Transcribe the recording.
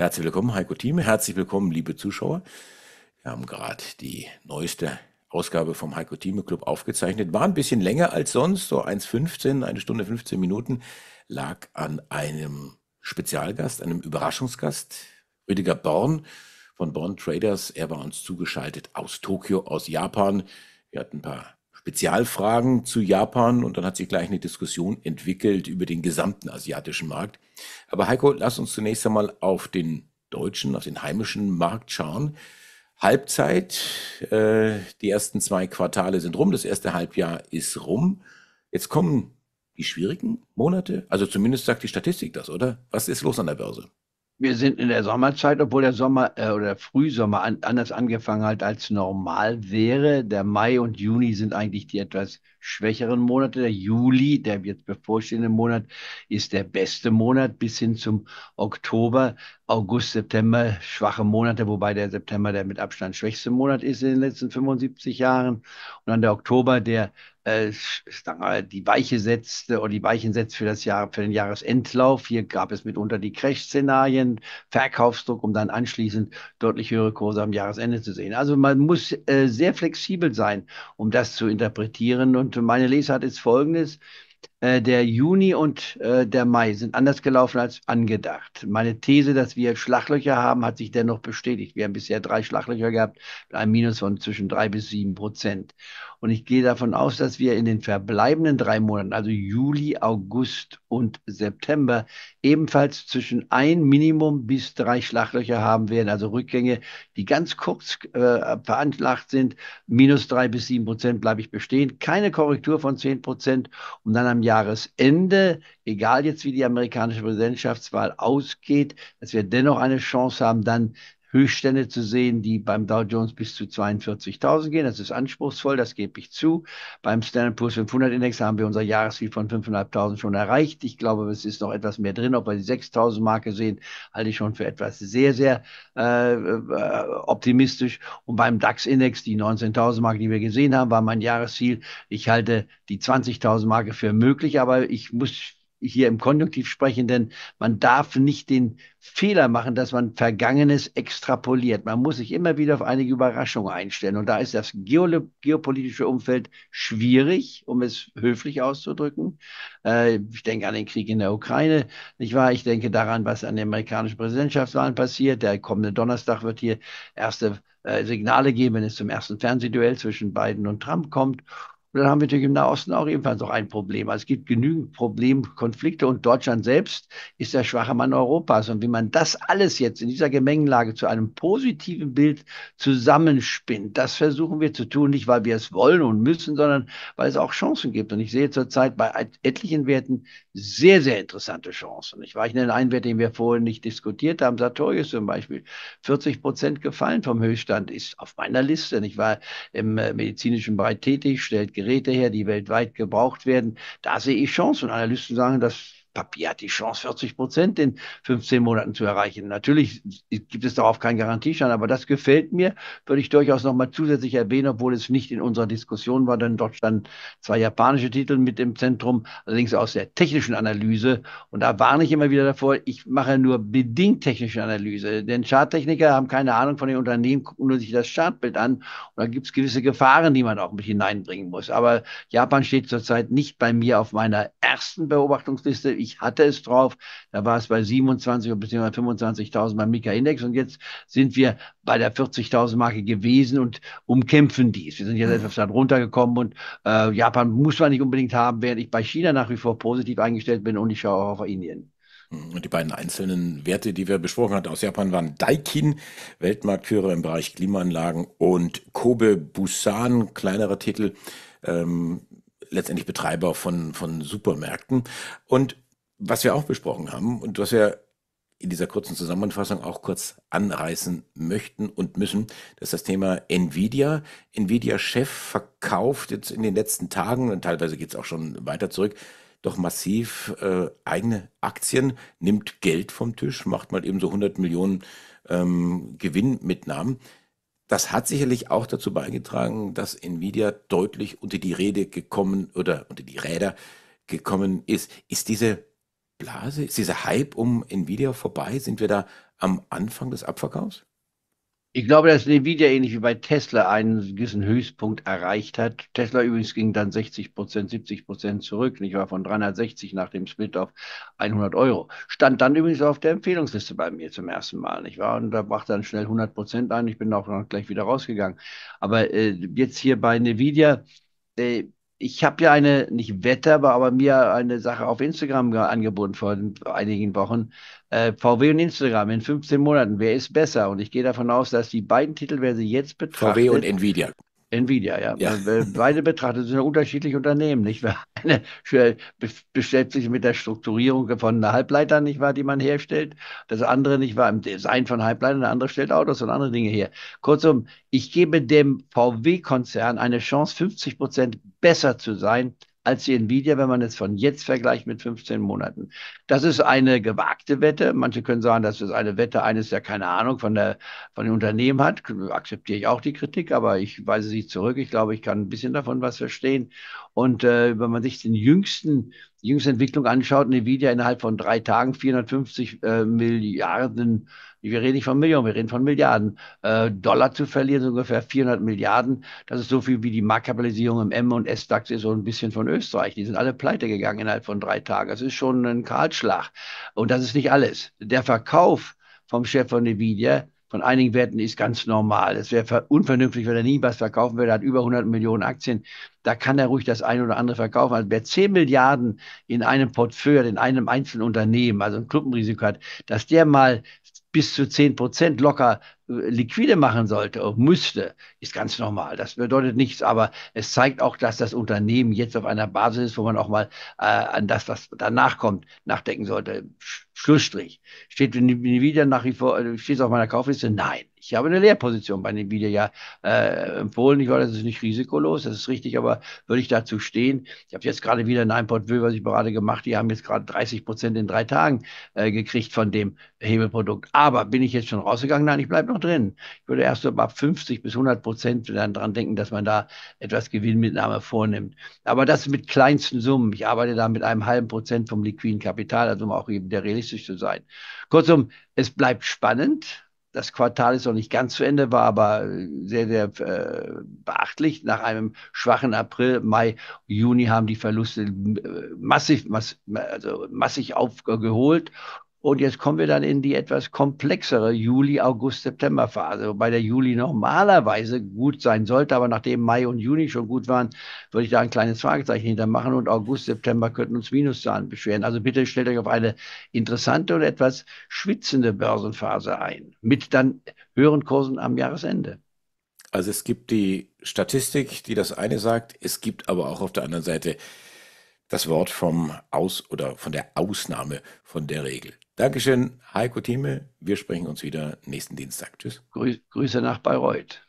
Herzlich willkommen, Heiko Thieme. Herzlich willkommen, liebe Zuschauer. Wir haben gerade die neueste Ausgabe vom Heiko Thieme Club aufgezeichnet. War ein bisschen länger als sonst, so 1,15, eine Stunde 15 Minuten. Lag an einem Spezialgast, einem Überraschungsgast, Rüdiger Born von Born Traders. Er war uns zugeschaltet aus Tokio, aus Japan. Wir hatten ein paar Spezialfragen zu Japan und dann hat sich gleich eine Diskussion entwickelt über den gesamten asiatischen Markt. Aber Heiko, lass uns zunächst einmal auf den deutschen, auf den heimischen Markt schauen. Halbzeit, die ersten zwei Quartale sind rum, das erste Halbjahr ist rum. Jetzt kommen die schwierigen Monate, also zumindest sagt die Statistik das, oder? Was ist los an der Börse? Wir sind in der Sommerzeit, obwohl der Sommer oder der Frühsommer anders angefangen hat als normal wäre. Der Mai und Juni sind eigentlich die etwas schwächeren Monate. Der Juli, der jetzt bevorstehende Monat, ist der beste Monat bis hin zum Oktober. August, September, schwache Monate, wobei der September der mit Abstand schwächste Monat ist in den letzten 75 Jahren. Und dann der Oktober, der die Weiche setzte oder die Weichen setzt für das Jahr, für den Jahresendlauf. Hier gab es mitunter die Crash-Szenarien, Verkaufsdruck, um dann anschließend deutlich höhere Kurse am Jahresende zu sehen. Also man muss sehr flexibel sein, um das zu interpretieren. Und meine Lesart ist folgendes. Der Juni und der Mai sind anders gelaufen als angedacht. Meine These, dass wir Schlaglöcher haben, hat sich dennoch bestätigt. Wir haben bisher 3 Schlaglöcher gehabt, mit einem Minus von zwischen 3 bis 7%. Und ich gehe davon aus, dass wir in den verbleibenden 3 Monaten, also Juli, August und September, ebenfalls zwischen 1 Minimum bis 3 Schlaglöcher haben werden, also Rückgänge, die ganz kurz veranschlagt sind. Minus 3 bis 7% bleibe ich bestehen. Keine Korrektur von 10%, um dann am Jahresende, egal jetzt wie die amerikanische Präsidentschaftswahl ausgeht, dass wir dennoch eine Chance haben, dann Höchststände zu sehen, die beim Dow Jones bis zu 42.000 gehen. Das ist anspruchsvoll, das gebe ich zu. Beim Standard Poor's 500 Index haben wir unser Jahresziel von 5.500 schon erreicht. Ich glaube, es ist noch etwas mehr drin. Ob wir die 6.000 Marke sehen, halte ich schon für etwas sehr, sehr optimistisch. Und beim DAX Index, die 19.000 Marke, die wir gesehen haben, war mein Jahresziel. Ich halte die 20.000 Marke für möglich, aber ich muss hier im Konjunktiv sprechen, denn man darf nicht den Fehler machen, dass man Vergangenes extrapoliert. Man muss sich immer wieder auf einige Überraschungen einstellen. Und da ist das geopolitische Umfeld schwierig, um es höflich auszudrücken. Ich denke an den Krieg in der Ukraine, nicht wahr? Ich denke daran, was an den amerikanischen Präsidentschaftswahlen passiert. Der kommende Donnerstag wird hier erste Signale geben, wenn es zum ersten Fernsehduell zwischen Biden und Trump kommt. Und dann haben wir natürlich im Nahosten auch ebenfalls noch ein Problem. Also es gibt genügend Konflikte und Deutschland selbst ist der schwache Mann Europas. Und wie man das alles jetzt in dieser Gemengelage zu einem positiven Bild zusammenspinnt, das versuchen wir zu tun, nicht weil wir es wollen und müssen, sondern weil es auch Chancen gibt. Und ich sehe zurzeit bei etlichen Werten sehr, sehr interessante Chancen. Ich nenne einen Wert, den wir vorhin nicht diskutiert haben, Sartorius zum Beispiel. 40% gefallen vom Höchststand ist auf meiner Liste. Ich war im medizinischen Bereich tätig, stellt Geräte her, die weltweit gebraucht werden. Da sehe ich Chancen. Und Analysten sagen, das Papier hat die Chance, 40% in 15 Monaten zu erreichen. Natürlich gibt es darauf keinen Garantieschein, aber das gefällt mir, würde ich durchaus nochmal zusätzlich erwähnen, obwohl es nicht in unserer Diskussion war, denn dort standen 2 japanische Titel mit im Zentrum, allerdings aus der technischen Analyse. Und da warne ich immer wieder davor, ich mache nur bedingt technische Analyse, denn Charttechniker haben keine Ahnung von den Unternehmen, gucken nur sich das Chartbild an und da gibt es gewisse Gefahren, die man auch mit hineinbringen muss. Aber Japan steht zurzeit nicht bei mir auf meiner ersten Beobachtungsliste. Ich hatte es drauf, da war es bei 27 bzw. 25.000 beim Mika-Index und jetzt sind wir bei der 40.000 Marke gewesen und umkämpfen dies. Wir sind jetzt etwas runtergekommen und Japan muss man nicht unbedingt haben, während ich bei China nach wie vor positiv eingestellt bin und ich schaue auch auf Indien. Und die beiden einzelnen Werte, die wir besprochen hatten aus Japan, waren Daikin, Weltmarktführer im Bereich Klimaanlagen und Kobe Busan, kleinerer Titel, letztendlich Betreiber von Supermärkten. Und was wir auch besprochen haben und was wir in dieser kurzen Zusammenfassung auch kurz anreißen möchten und müssen, das ist das Thema Nvidia. Nvidia-Chef verkauft jetzt in den letzten Tagen, und teilweise geht es auch schon weiter zurück, doch massiv eigene Aktien, nimmt Geld vom Tisch, macht mal eben so 100 Millionen Gewinnmitnahmen. Das hat sicherlich auch dazu beigetragen, dass Nvidia deutlich unter die Räder gekommen ist. Ist diese Blase, ist dieser Hype um Nvidia vorbei? Sind wir da am Anfang des Abverkaufs? Ich glaube, dass Nvidia ähnlich wie bei Tesla einen gewissen Höchstpunkt erreicht hat. Tesla übrigens ging dann 60%, 70% zurück. Ich war von 360 nach dem Split auf 100 Euro. Stand dann übrigens auf der Empfehlungsliste bei mir zum ersten Mal. Nicht wahr? Und da brachte dann schnell 100% ein. Ich bin auch noch gleich wieder rausgegangen. Aber jetzt hier bei Nvidia, ich habe ja eine, nicht Wetter, aber mir eine Sache auf Instagram angeboten vor einigen Wochen. VW und Instagram in 15 Monaten, wer ist besser? Und ich gehe davon aus, dass die beiden Titel, wer sie jetzt betrachten. VW und Nvidia. Nvidia, ja. Ja. Beide betrachtet sind unterschiedliche Unternehmen, nicht wahr? Eine beschäftigt sich mit der Strukturierung von Halbleitern, nicht wahr, die man herstellt. Das andere, nicht wahr, im Design von Halbleitern, der andere stellt Autos und andere Dinge her. Kurzum, ich gebe dem VW-Konzern eine Chance, 50% besser zu sein als die Nvidia, wenn man es von jetzt vergleicht mit 15 Monaten. Das ist eine gewagte Wette. Manche können sagen, das ist eine Wette eines, der keine Ahnung von dem Unternehmen hat. Akzeptiere ich auch die Kritik, aber ich weise sie zurück. Ich glaube, ich kann ein bisschen davon was verstehen. Und wenn man sich die jüngste Entwicklung anschaut, Nvidia innerhalb von 3 Tagen 450 Milliarden, wir reden nicht von Millionen, wir reden von Milliarden, Dollar zu verlieren, so ungefähr 400 Milliarden. Das ist so viel, wie die Marktkapitalisierung im M- und S-DAX ist, so ein bisschen von Österreich. Die sind alle pleite gegangen innerhalb von 3 Tagen. Das ist schon ein Kahlschlag. Und das ist nicht alles. Der Verkauf vom Chef von Nvidia von einigen Werten ist ganz normal. Es wäre unvernünftig, wenn er nie was verkaufen würde. Er hat über 100 Millionen Aktien. Da kann er ruhig das eine oder andere verkaufen. Also wer 10 Milliarden in einem Portfolio, in einem einzelnen Unternehmen, also ein Klumpenrisiko hat, dass der mal bis zu 10% locker liquide machen sollte und müsste, ist ganz normal. Das bedeutet nichts, aber es zeigt auch, dass das Unternehmen jetzt auf einer Basis ist, wo man auch mal an das, was danach kommt, nachdenken sollte. Schlussstrich. Steht Nvidia nach wie vor, steht es auf meiner Kaufliste? Nein. Ich habe eine Leerposition bei Nvidia ja empfohlen. Ich weiß, das ist nicht risikolos, das ist richtig, aber würde ich dazu stehen? Ich habe jetzt gerade wieder in einem Portfolio, was ich gerade gemacht habe, die haben jetzt gerade 30% in 3 Tagen gekriegt von dem Hebelprodukt. Aber bin ich jetzt schon rausgegangen? Nein, ich bleibe noch drin. Ich würde erst so ab 50 bis 100% dann dran denken, dass man da etwas Gewinnmitnahme vornimmt. Aber das mit kleinsten Summen. Ich arbeite da mit einem halben Prozent vom liquiden Kapital, also um auch eben der realistisch zu sein. Kurzum, es bleibt spannend. Das Quartal ist noch nicht ganz zu Ende, war aber sehr, sehr beachtlich. Nach einem schwachen April, Mai, Juni haben die Verluste massig aufgeholt. Und jetzt kommen wir dann in die etwas komplexere Juli-, August-, September-Phase, wobei der Juli normalerweise gut sein sollte, aber nachdem Mai und Juni schon gut waren, würde ich da ein kleines Fragezeichen hintermachen und August, September könnten uns Minuszahlen beschweren. Also bitte stellt euch auf eine interessante und etwas schwitzende Börsenphase ein, mit dann höheren Kursen am Jahresende. Also es gibt die Statistik, die das eine sagt, es gibt aber auch auf der anderen Seite das Wort vom Aus- oder von der Ausnahme von der Regel. Dankeschön, Heiko Thieme. Wir sprechen uns wieder nächsten Dienstag. Tschüss. Grüße nach Bayreuth.